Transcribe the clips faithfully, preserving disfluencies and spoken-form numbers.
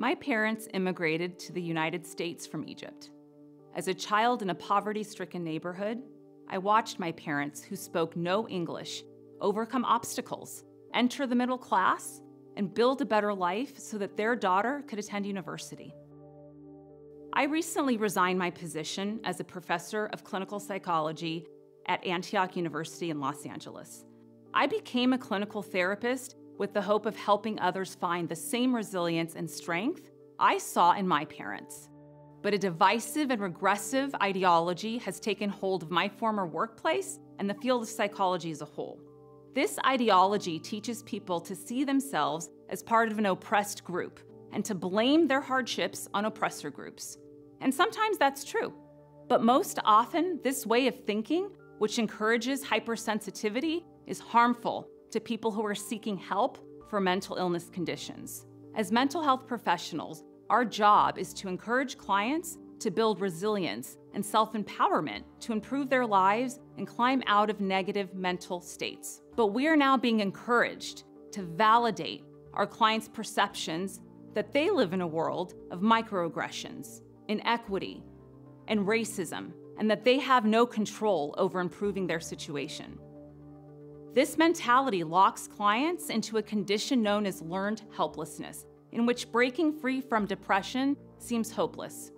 My parents immigrated to the United States from Egypt. As a child in a poverty-stricken neighborhood, I watched my parents, who spoke no English, overcome obstacles, enter the middle class, and build a better life so that their daughter could attend university. I recently resigned my position as a professor of clinical psychology at Antioch University in Los Angeles. I became a clinical therapist with the hope of helping others find the same resilience and strength I saw in my parents. But a divisive and regressive ideology has taken hold of my former workplace and the field of psychology as a whole. This ideology teaches people to see themselves as part of an oppressed group and to blame their hardships on oppressor groups. And sometimes that's true. But most often, this way of thinking, which encourages hypersensitivity, is harmful to people who are seeking help for mental illness conditions. As mental health professionals, our job is to encourage clients to build resilience and self-empowerment to improve their lives and climb out of negative mental states. But we are now being encouraged to validate our clients' perceptions that they live in a world of microaggressions, inequity, and racism, and that they have no control over improving their situation. This mentality locks clients into a condition known as learned helplessness, in which breaking free from depression seems hopeless.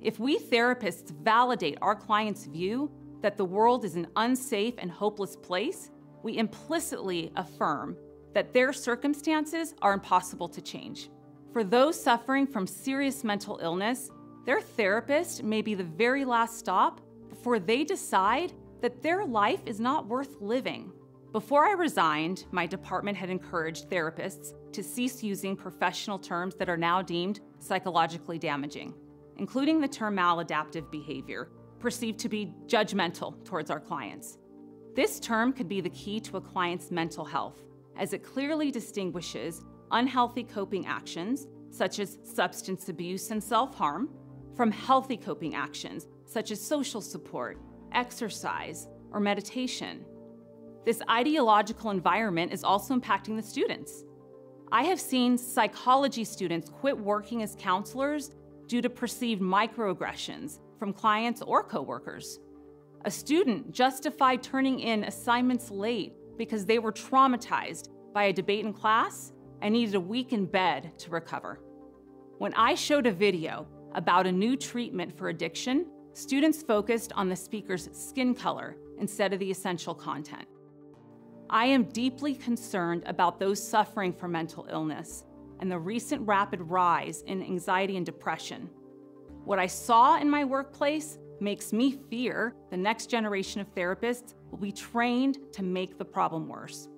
If we therapists validate our clients' view that the world is an unsafe and hopeless place, we implicitly affirm that their circumstances are impossible to change. For those suffering from serious mental illness, their therapist may be the very last stop before they decide that their life is not worth living. Before I resigned, my department had encouraged therapists to cease using professional terms that are now deemed psychologically damaging, including the term maladaptive behavior, perceived to be judgmental towards our clients. This term could be the key to a client's mental health, as it clearly distinguishes unhealthy coping actions, such as substance abuse and self-harm, from healthy coping actions, such as social support, exercise, or meditation. This ideological environment is also impacting the students. I have seen psychology students quit working as counselors due to perceived microaggressions from clients or coworkers. A student justified turning in assignments late because they were traumatized by a debate in class and needed a week in bed to recover. When I showed a video about a new treatment for addiction, students focused on the speaker's skin color instead of the essential content. I am deeply concerned about those suffering from mental illness and the recent rapid rise in anxiety and depression. What I saw in my workplace makes me fear the next generation of therapists will be trained to make the problem worse.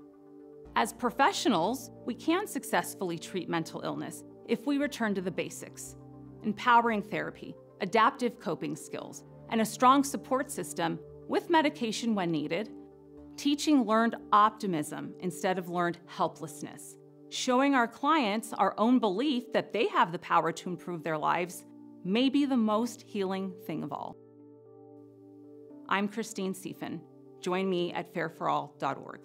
As professionals, we can successfully treat mental illness if we return to the basics: empowering therapy, adaptive coping skills, and a strong support system with medication when needed, teaching learned optimism instead of learned helplessness, showing our clients our own belief that they have the power to improve their lives may be the most healing thing of all. I'm Christine Sefein. Join me at fair for all dot org.